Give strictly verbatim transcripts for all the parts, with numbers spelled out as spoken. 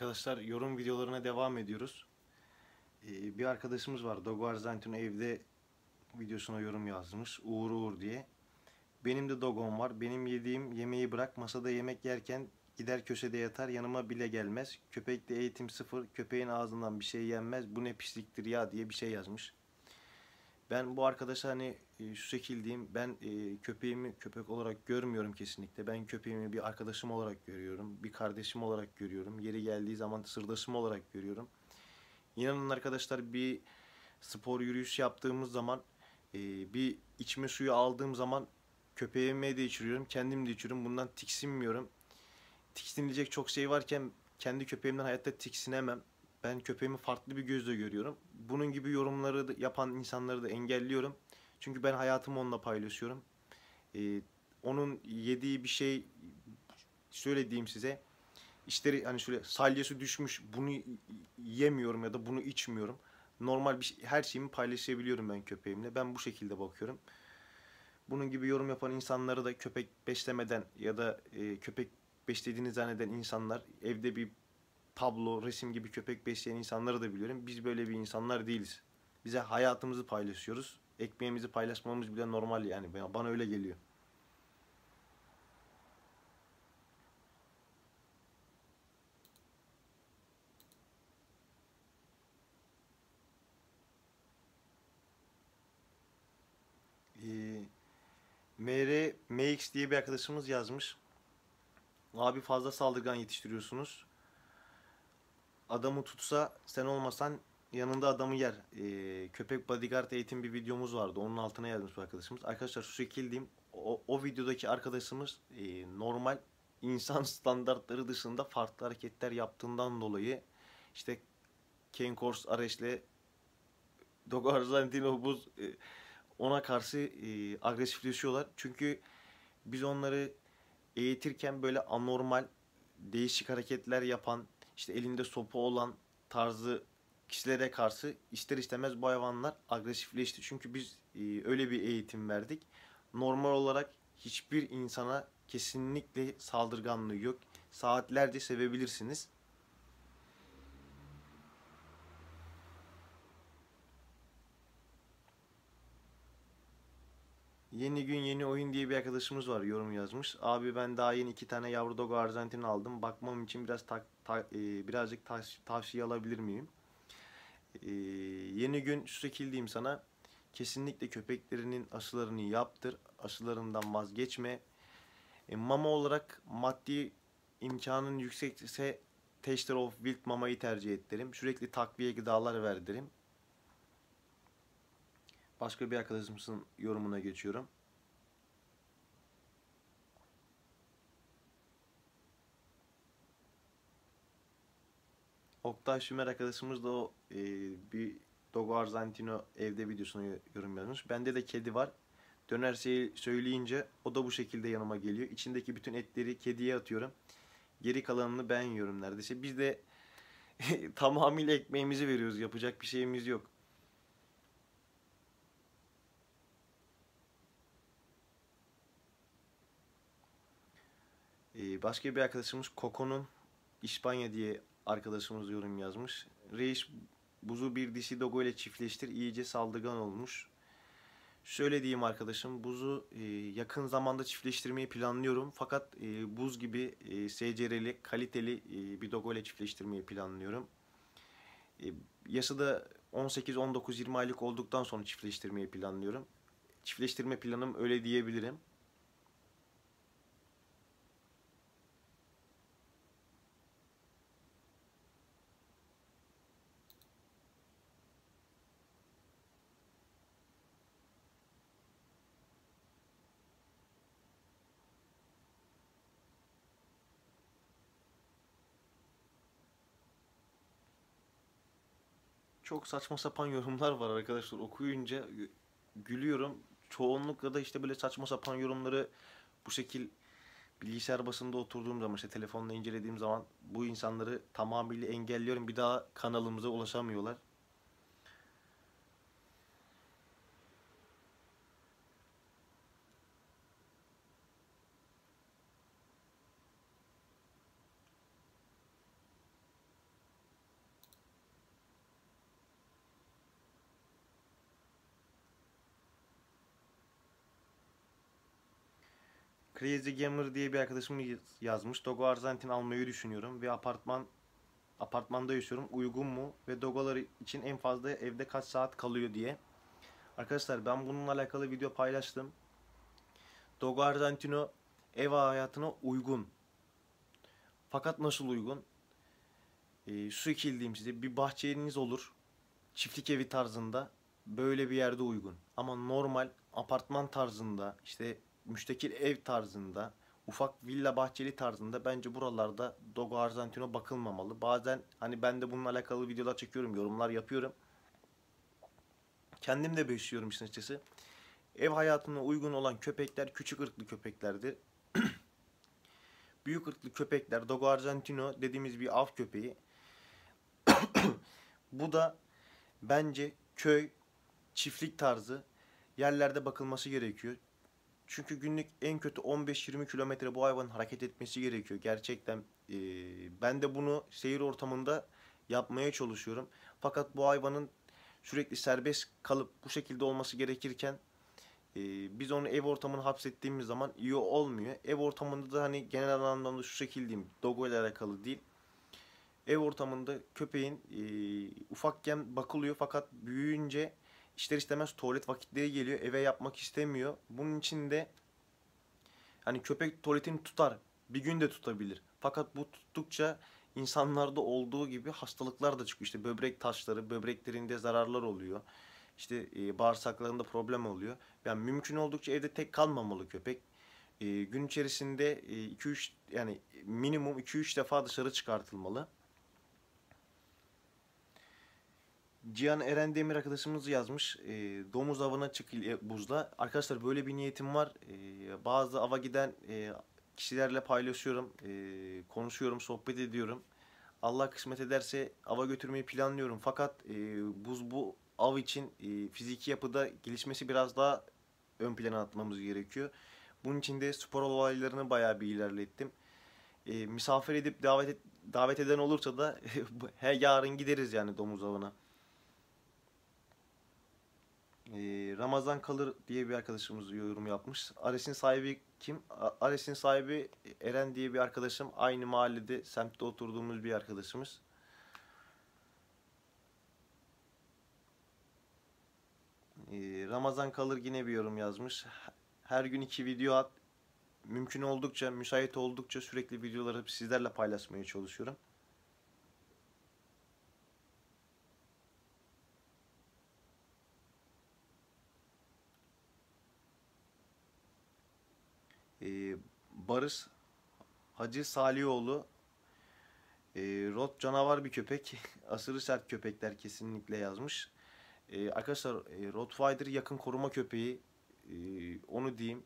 arkadaşlar yorum videolarına devam ediyoruz. Ee, bir arkadaşımız var, Dogo Argentino evde videosuna yorum yazmış, Uğur Uğur diye. Benim de dogom var. Benim yediğim yemeği bırak, masada yemek yerken gider köşede yatar, yanıma bile gelmez. Köpekte eğitim sıfır, köpeğin ağzından bir şey yenmez. Bu ne pisliktir ya diye bir şey yazmış. Ben bu arkadaşa hani e, şu şekildeyim, ben e, köpeğimi köpek olarak görmüyorum kesinlikle. Ben köpeğimi bir arkadaşım olarak görüyorum, bir kardeşim olarak görüyorum. Yeri geldiği zaman sırdaşım olarak görüyorum. İnanın arkadaşlar, bir spor yürüyüşü yaptığımız zaman, e, bir içme suyu aldığım zaman köpeğime de içiriyorum, kendim de içiyorum. Bundan tiksinmiyorum. Tiksinilecek çok şey varken kendi köpeğimden hayatta tiksinemem. Ben köpeğimi farklı bir gözle görüyorum. Bunun gibi yorumları da yapan insanları da engelliyorum. Çünkü ben hayatımı onunla paylaşıyorum. Ee, onun yediği bir şey, söylediğim size, işleri hani şöyle salyası düşmüş, bunu yemiyorum ya da bunu içmiyorum. Normal bir şey, her şeyimi paylaşabiliyorum ben köpeğimle. Ben bu şekilde bakıyorum. Bunun gibi yorum yapan insanları da, köpek beslemeden ya da e, köpek beslediğini zanneden insanlar, evde bir tablo, resim gibi köpek besleyen insanları da biliyorum. Biz böyle bir insanlar değiliz. Bize hayatımızı paylaşıyoruz. Ekmeğimizi paylaşmamız bile normal yani. Bana öyle geliyor. Ee, M R, M X diye bir arkadaşımız yazmış. Abi fazla saldırgan yetiştiriyorsunuz. Adamı tutsa sen olmasan yanında adamı yer. Ee, köpek bodyguard eğitim bir videomuz vardı. Onun altına yazmış bu arkadaşımız. Arkadaşlar şu şekildeyim. O, o videodaki arkadaşımız e, normal insan standartları dışında farklı hareketler yaptığından dolayı işte Cane Corse Areş'le Dogo Argentino Buz e, ona karşı e, agresifleşiyorlar. Çünkü biz onları eğitirken böyle anormal, değişik hareketler yapan, İşte elinde sopa olan tarzı kişilere karşı ister istemez bu hayvanlar agresifleşti. Çünkü biz öyle bir eğitim verdik. Normal olarak hiçbir insana kesinlikle saldırganlığı yok. Saatlerce sevebilirsiniz. Yeni gün yeni oyun diye bir arkadaşımız var, yorum yazmış. Abi ben daha yeni iki tane yavru Dogo Argentino aldım. Bakmam için biraz ta, ta, e, birazcık ta, tavsiye alabilir miyim? E, yeni gün şu şekildeyim sana. Kesinlikle köpeklerinin aşılarını yaptır. Aşılarından vazgeçme. E, mama olarak maddi imkanın yüksekse Taste of the Wild mamayı tercih ederim. Sürekli takviye gıdalar verdirim. Başka bir arkadaşımızın yorumuna geçiyorum. Oktay Sümer arkadaşımız da o e, bir Dogo Argentino evde videosunu yorum yazmış. Bende de kedi var. Dönerseyi söyleyince o da bu şekilde yanıma geliyor. İçindeki bütün etleri kediye atıyorum. Geri kalanını ben yiyorum neredeyse. Biz de tamamıyla ekmeğimizi veriyoruz. Yapacak bir şeyimiz yok. Başka bir arkadaşımız Koko'nun İspanya diye arkadaşımız yorum yazmış. Reis buzu bir dişi Dogo ile çiftleştir, iyice saldırgan olmuş. Şöyle diyeyim arkadaşım, buzu yakın zamanda çiftleştirmeyi planlıyorum. Fakat buz gibi S C R'li kaliteli bir Dogo ile çiftleştirmeyi planlıyorum. Yaşı da on sekiz on dokuz yirmi aylık olduktan sonra çiftleştirmeyi planlıyorum. Çiftleştirme planım öyle diyebilirim. Çok saçma sapan yorumlar var arkadaşlar. Okuyunca gülüyorum. Çoğunlukla da işte böyle saçma sapan yorumları bu şekil bilgisayar başında oturduğum zaman, işte telefonla incelediğim zaman bu insanları tamamıyla engelliyorum. Bir daha kanalımıza ulaşamıyorlar. Crazy Gamer diye bir arkadaşım yazmış. Dogo Argentino almayı düşünüyorum ve apartman apartmanda yaşıyorum. Uygun mu? Ve dogolar için en fazla evde kaç saat kalıyor diye. Arkadaşlar ben bununla alakalı video paylaştım. Dogo Argentino ev hayatına uygun. Fakat nasıl uygun? E, şu iki ildiğim size. Bir bahçeniz olur. Çiftlik evi tarzında. Böyle bir yerde uygun. Ama normal apartman tarzında, işte müstakil ev tarzında, ufak villa bahçeli tarzında bence buralarda Dogo Argentino bakılmamalı. Bazen hani ben de bununla alakalı videolar çekiyorum, yorumlar yapıyorum. Kendim de besliyorum işin açıkçası. Ev hayatına uygun olan köpekler küçük ırklı köpeklerdir. Büyük ırklı köpekler Dogo Argentino dediğimiz bir av köpeği. Bu da bence köy, çiftlik tarzı yerlerde bakılması gerekiyor. Çünkü günlük en kötü on beş yirmi kilometre bu hayvanın hareket etmesi gerekiyor. Gerçekten e, ben de bunu seyir ortamında yapmaya çalışıyorum. Fakat bu hayvanın sürekli serbest kalıp bu şekilde olması gerekirken e, biz onu ev ortamına hapsettiğimiz zaman iyi olmuyor. Ev ortamında da hani genel anlamda şu şekildeyim, Dogo ile alakalı değil. Ev ortamında köpeğin e, ufakken bakılıyor fakat büyüyünce İster istemez tuvalet vakitleri geliyor. Eve yapmak istemiyor. Bunun için de hani köpek tuvaletini tutar. Bir gün de tutabilir. Fakat bu tuttukça insanlarda olduğu gibi hastalıklar da çıkıyor. İşte böbrek taşları, böbreklerinde zararlar oluyor. İşte e, bağırsaklarında problem oluyor. Yani mümkün oldukça evde tek kalmamalı köpek. E, gün içerisinde iki üç e, yani minimum iki üç defa dışarı çıkartılmalı. Cihan Eren Demir arkadaşımız yazmış. E, domuz avına çık buzla. Arkadaşlar böyle bir niyetim var. E, bazı ava giden e, kişilerle paylaşıyorum. E, konuşuyorum, sohbet ediyorum. Allah kısmet ederse ava götürmeyi planlıyorum. Fakat e, buz bu av için e, fiziki yapıda gelişmesi biraz daha ön plana atmamız gerekiyor. Bunun için de spor olaylarını bayağı bir ilerlettim. E, misafir edip davet, et, davet eden olursa da he, yarın gideriz yani domuz avına. Ramazan kalır diye bir arkadaşımız yorum yapmış. Ares'in sahibi kim? Ares'in sahibi Eren diye bir arkadaşım. Aynı mahallede, semtte oturduğumuz bir arkadaşımız. Ramazan kalır yine bir yorum yazmış. Her gün iki video at. Mümkün oldukça, müsait oldukça sürekli videoları sizlerle paylaşmaya çalışıyorum. Barış Hacı Salioğlu, e, Rot canavar bir köpek, aşırı sert köpekler kesinlikle yazmış. E, arkadaşlar e, Rottweiler yakın koruma köpeği, e, onu diyeyim.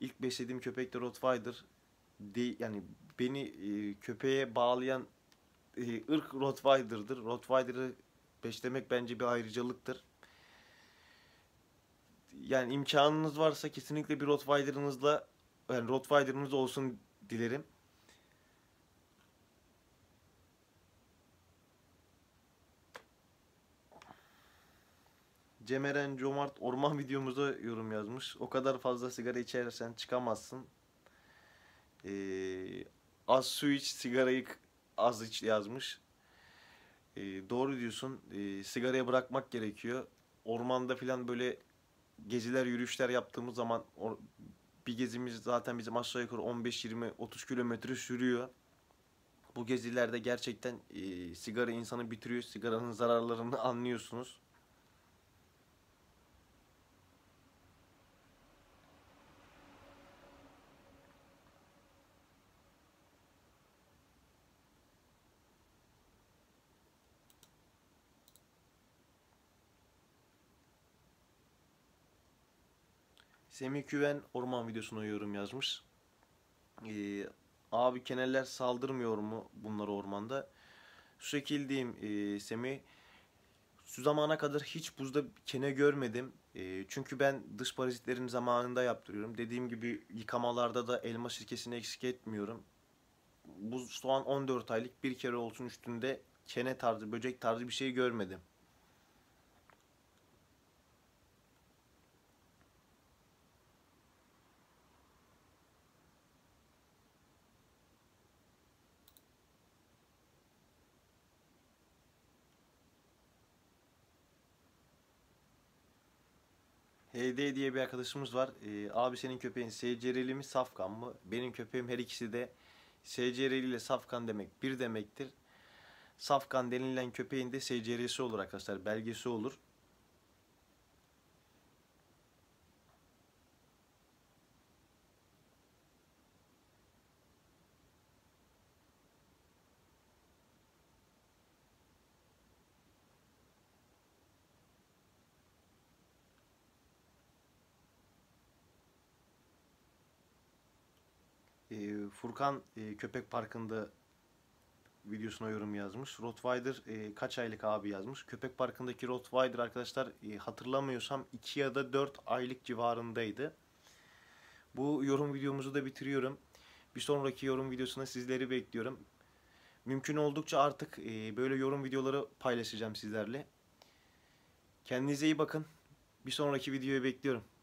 İlk beslediğim köpek de Rottweiler. De, yani beni e, köpeğe bağlayan e, ırk Rottweiler'dır. Rottweiler'ı beslemek bence bir ayrıcalıktır. Yani imkanınız varsa kesinlikle bir Rottweiler'ınızla, yani Rottweiler'ınız olsun dilerim. Cem Eren Comart orman videomuza yorum yazmış. O kadar fazla sigara içersen çıkamazsın. Ee, az su iç, sigarayı az iç yazmış. Ee, doğru diyorsun. Ee, sigarayı bırakmak gerekiyor. Ormanda falan böyle geziler, yürüyüşler yaptığımız zaman... Bir gezimiz zaten bizim aşağı yukarı on beş yirmi otuz kilometre sürüyor. Bu gezilerde gerçekten e, sigara insanı bitiriyor. Sigaranın zararlarını anlıyorsunuz. Semih Güven orman videosuna yorum yazmış. Ee, abi keneller saldırmıyor mu bunları ormanda? Şu şekildeyim e, Semih. Şu zamana kadar hiç buzda kene görmedim. E, çünkü ben dış parazitlerin zamanında yaptırıyorum. Dediğim gibi yıkamalarda da elma sirkesini eksik etmiyorum. Bu soğan on dört aylık, bir kere olsun üstünde kene tarzı, böcek tarzı bir şey görmedim. E D diye bir arkadaşımız var. E, abi senin köpeğin S C R'li mi Safkan mı? Benim köpeğim her ikisi de S C R'li ile Safkan demek bir demektir. Safkan denilen köpeğin de S C R'si olur arkadaşlar. Belgesi olur. E, Furkan e, Köpek Parkı'nda videosuna yorum yazmış. Rottweiler e, kaç aylık abi yazmış. Köpek Parkı'ndaki Rottweiler arkadaşlar e, hatırlamıyorsam iki ya da dört aylık civarındaydı. Bu yorum videomuzu da bitiriyorum. Bir sonraki yorum videosuna sizleri bekliyorum. Mümkün oldukça artık e, böyle yorum videoları paylaşacağım sizlerle. Kendinize iyi bakın. Bir sonraki videoyu bekliyorum.